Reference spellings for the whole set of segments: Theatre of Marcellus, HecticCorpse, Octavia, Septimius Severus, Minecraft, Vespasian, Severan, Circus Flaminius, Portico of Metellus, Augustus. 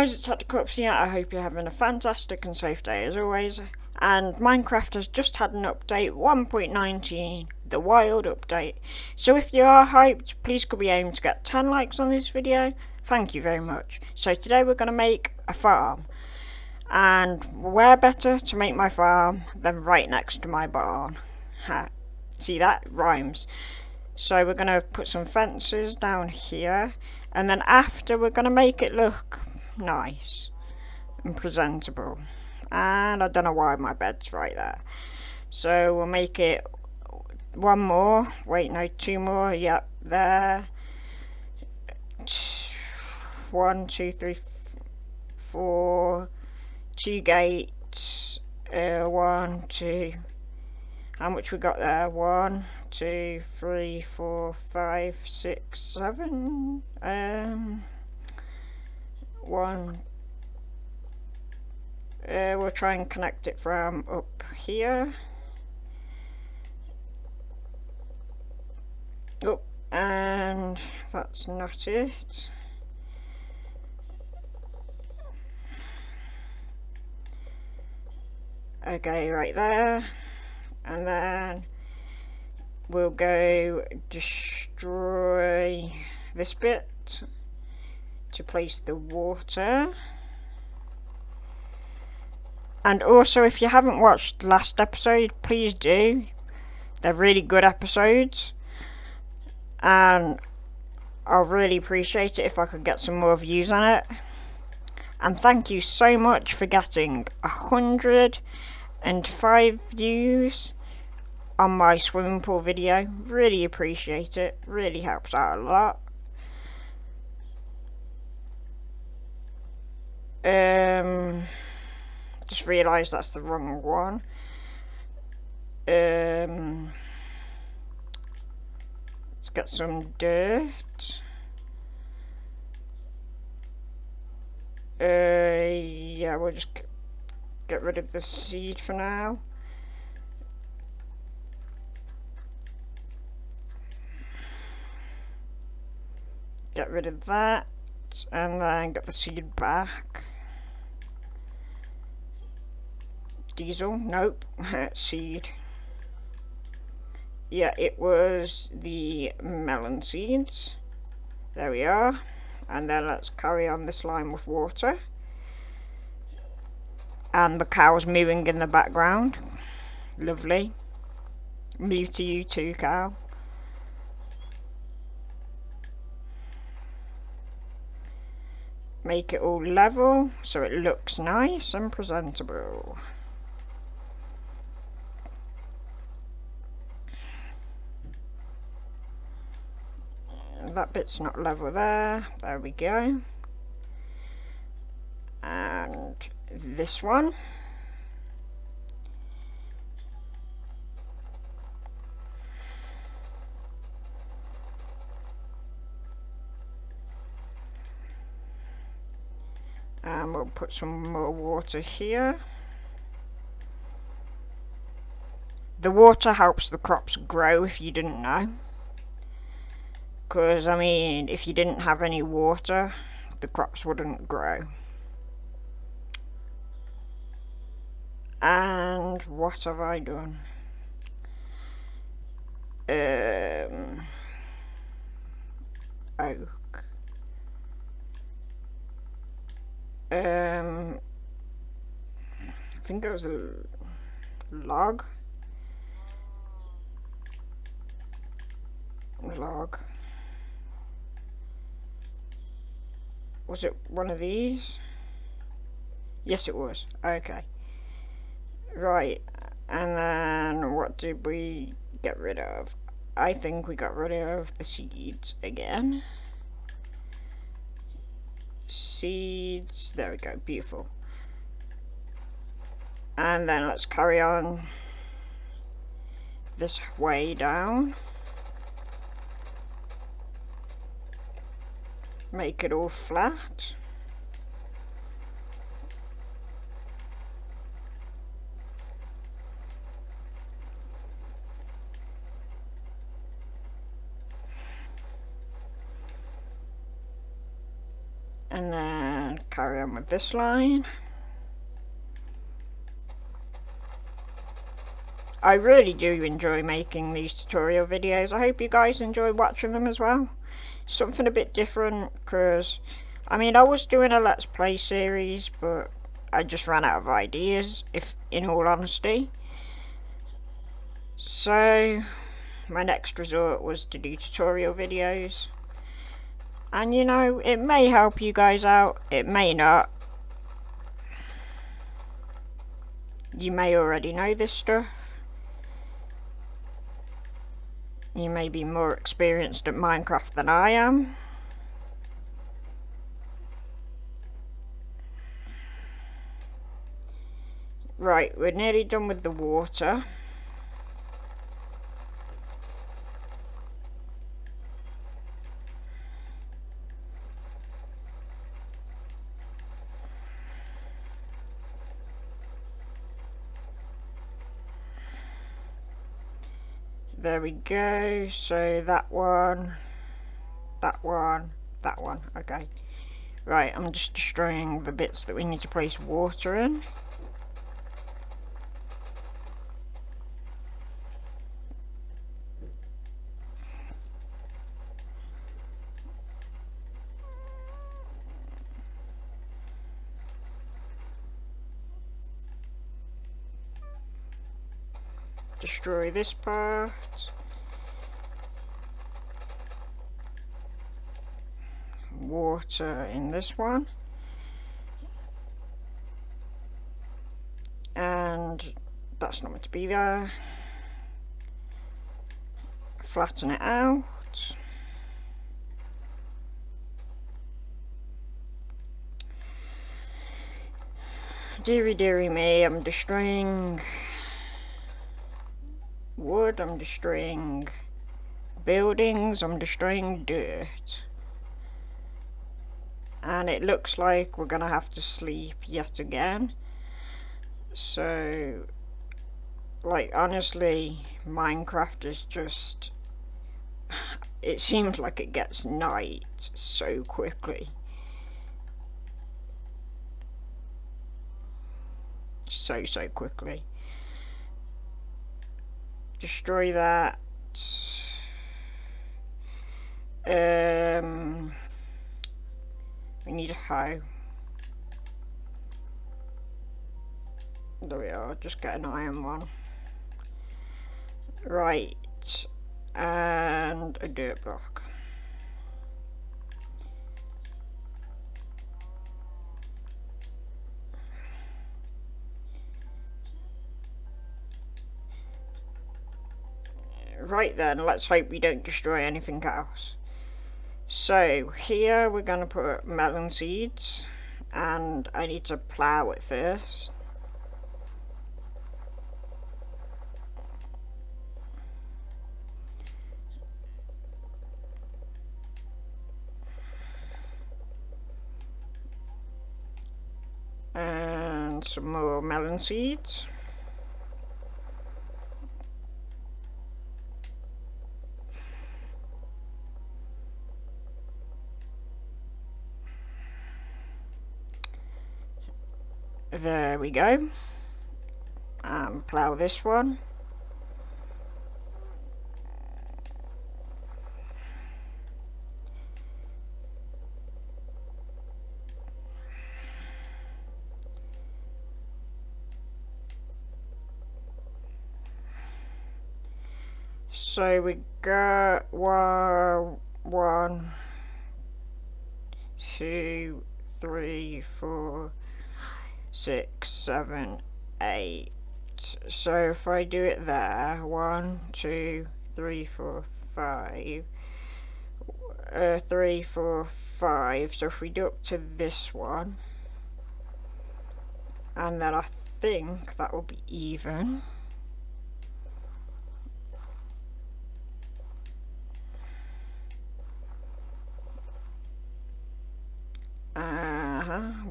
guys, it's HecticCorpse here. I hope you're having a fantastic and safe day as always. And Minecraft has just had an update, 1.19, the wild update. So if you are hyped, please could we aim to get 10 likes on this video. Thank you very much. So today we're going to make a farm. And where better to make my farm than right next to my barn. Ha, see that? Rhymes. So we're going to put some fences down here. And then after, we're going to make it look nice and presentable. And I don't know why my bed's right there. So we'll make it one more. Wait, no, two more. Yep, there. 1, 2, 3, 4. 2 gates. 1, 2. How much we got there? 1, 2, 3, 4, 5, 6, 7. 1. We'll try and connect it from up here. Oh, and that's not it. Okay, right there. And then we'll go destroy this bit to place the water. And also, if you haven't watched last episode, please do. They're really good episodes. And I'll really appreciate it if I could get some more views on it. And thank you so much for getting 105 views on my swimming pool video. Really appreciate it, really helps out a lot. Just realised that's the wrong one. Let's get some dirt. Yeah, we'll just get rid of the seed for now. Get rid of that, and then get the seed back. Diesel? Nope. Seed. Yeah, it was the melon seeds. There we are. And then let's carry on this line with water. And the cow's mooing in the background. Lovely. Moo to you too, cow. Make it all level so it looks nice and presentable. That bit's not level there. There we go. And this one. And we'll put some more water here. The water helps the crops grow, if you didn't know. Because, I mean, if you didn't have any water, the crops wouldn't grow. And what have I done? Oak. I think it was a log. Log. Was it one of these? Yes, it was. Okay. Right. And then what did we get rid of? I think we got rid of the seeds again. Seeds. There we go. Beautiful. And then let's carry on this way down. Make it all flat. And then carry on with this line. I really do enjoy making these tutorial videos. I hope you guys enjoy watching them as well. Something a bit different, because I mean, I was doing a Let's Play series, but I just ran out of ideas, if in all honesty. So my next resort was to do tutorial videos. And you know, it may help you guys out, it may not. You may already know this stuff. You may be more experienced at Minecraft than I am. Right, we're nearly done with the water. There we go, so that one, okay. Right, I'm just destroying the bits that we need to place water in. Destroy this part. Water in this one. And that's not meant to be there. Flatten it out. Deary, deary me, I'm destroying wood, I'm destroying buildings, I'm destroying dirt, and it looks like we're gonna have to sleep yet again. So like, honestly, Minecraft is just, it seems like it gets night so quickly. So quickly. Destroy that. We need a hoe. There we are, just get an iron one. Right, and a dirt block. Right then, let's hope we don't destroy anything else. So here we're going to put melon seeds, and I need to plough it first. And some more melon seeds. There we go, and plough this one. So we got 1, 2, 3, 4, 6, 7, 8. So if I do it there, 1, 2, 3, 4, 5, 3, 4, 5. So if we do up to this one, and then I think that will be even.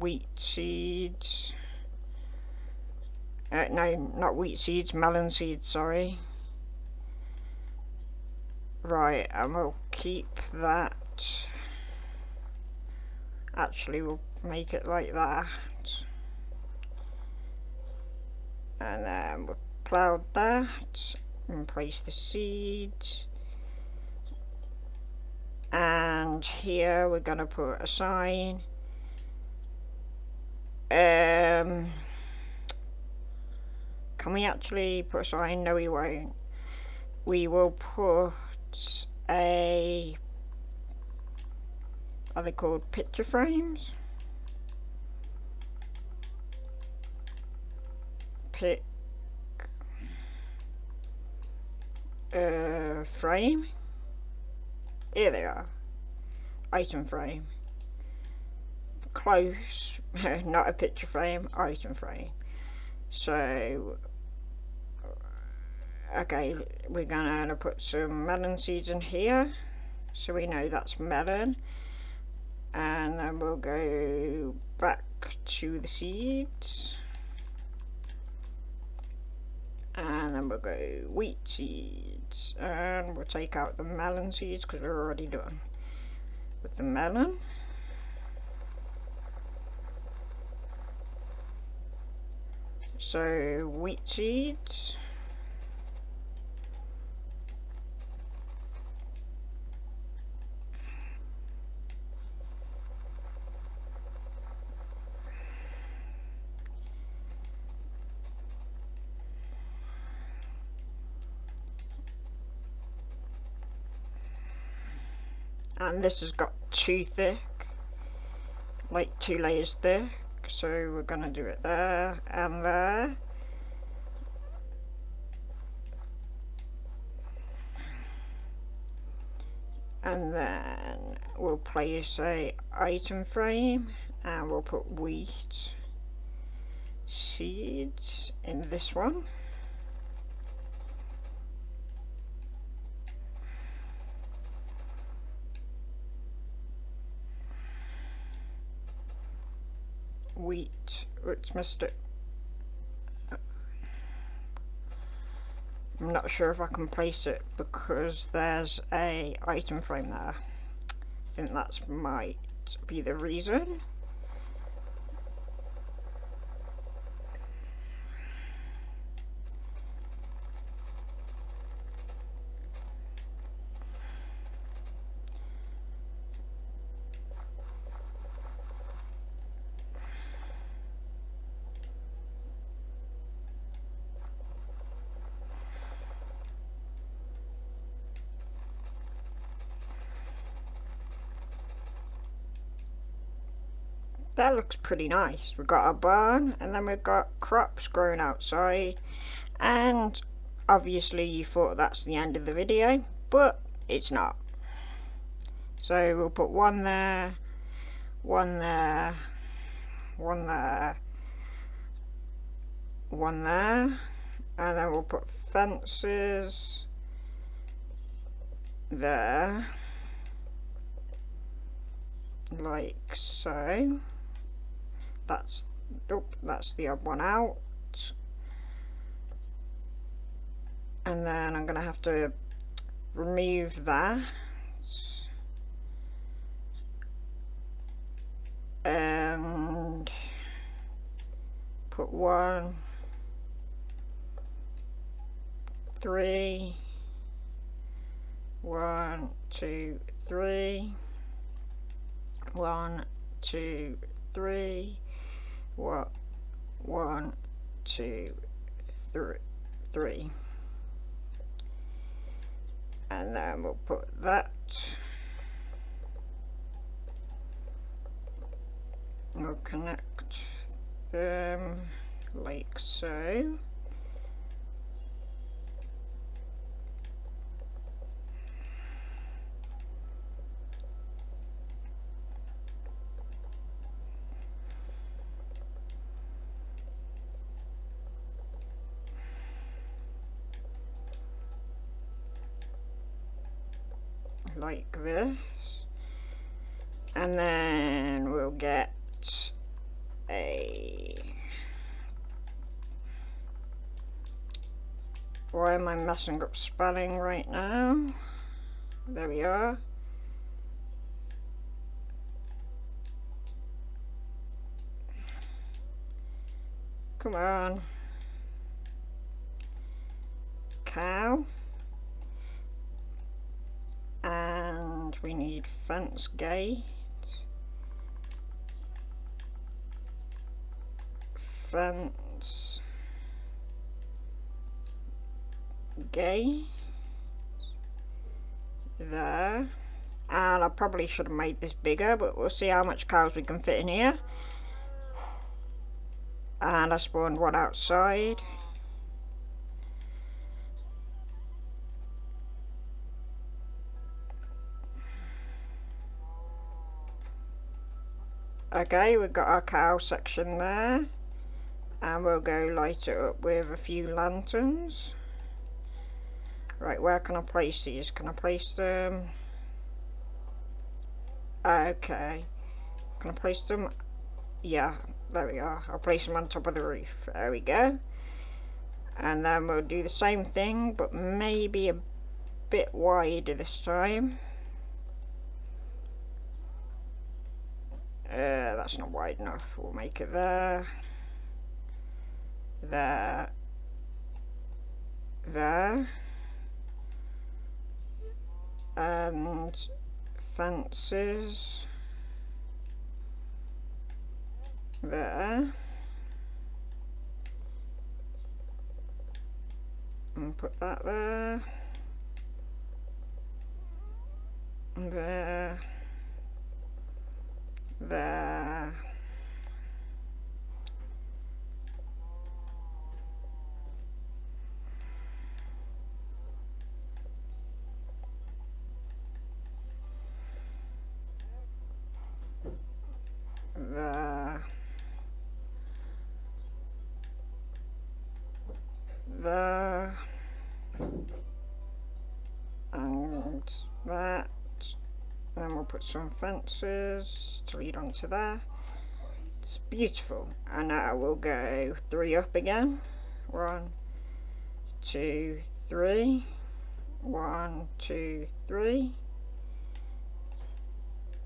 Wheat seeds. No, not wheat seeds, melon seeds, sorry. Right, and we'll keep that. Actually, we'll make it like that, and then we'll cloud that and place the seed, and here we're gonna put a sign. Can we actually put a sign? No, we won't. We will put a, are they called picture frames? Frame. Here they are. Item frame. Close. Not a picture frame, item frame. So, okay, we're gonna put some melon seeds in here, so we know that's melon. And then we'll go back to the seeds. And then we'll go wheat seeds, and we'll take out the melon seeds because we're already done with the melon. So wheat seeds, and this has got too thick, like 2 layers thick, so we're gonna do it there and there. And then we'll place a item frame, and we'll put wheat seeds in this one. Wheat, it's missed it. I'm not sure if I can place it because there's a item frame there. I think that might be the reason. That looks pretty nice. We've got our barn, and then we've got crops growing outside, and obviously you thought that's the end of the video, but it's not. So we'll put 1 there, 1 there, 1 there, 1 there, and then we'll put fences there, like so. That's, oh, that's the odd one out. And then I'm going to have to remove that. And put 1, 3, 1, 2, 3, 1, 2, 3, 1, 2, 3, 3, and then we'll put that, we'll connect them like so. Like this, and then we'll get a, why am I messing up spelling right now? There we are. Come on. Cow. And we need fence gate. Fence gate. There. And I probably should have made this bigger, but we'll see how much cows we can fit in here. And I spawned one outside. Okay, we've got our cow section there. And we'll go light it up with a few lanterns. Right, where can I place these? Can I place them? Okay. Can I place them? Yeah, there we are. I'll place them on top of the roof. There we go. And then we'll do the same thing, but maybe a bit wider this time. That's not wide enough. We'll make it there. There. There. And fences. There. And put that there. There. There. There. There. And that. Then we'll put some fences to lead onto there. It's beautiful. And now we'll go 3 up again. 1, 2, 3. 1, 2, 3.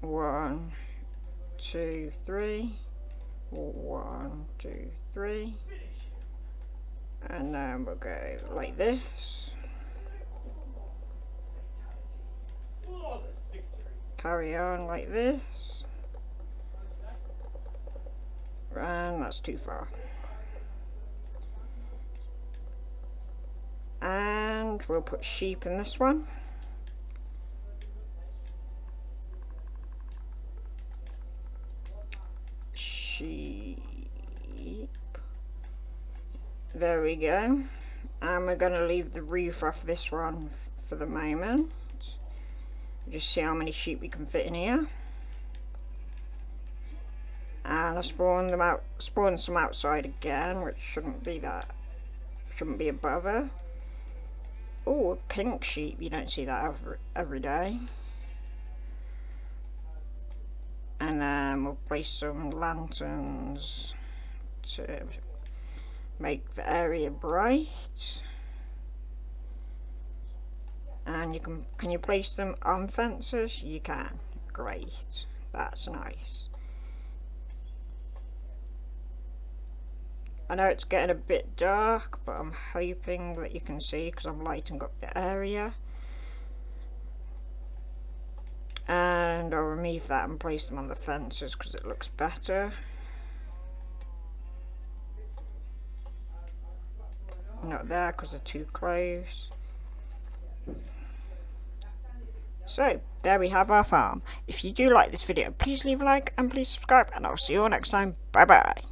1, 2, 3. 1, 2, 3. And then we'll go like this. Carry on like this, and that's too far. And we'll put sheep in this one. Sheep. There we go. And we're going to leave the roof off this one for the moment. Just see how many sheep we can fit in here. And I spawned some outside again, which shouldn't be that. Shouldn't be a bother. Oh, a pink sheep. You don't see that every day. And then we'll place some lanterns to make the area bright. And you can you place them on fences? You can. Great. That's nice. I know it's getting a bit dark, but I'm hoping that you can see because I'm lighting up the area. And I'll remove that and place them on the fences because it looks better. Not there because they're too close. So, there we have our farm. If you do like this video, please leave a like and please subscribe, and I'll see you all next time. Bye bye.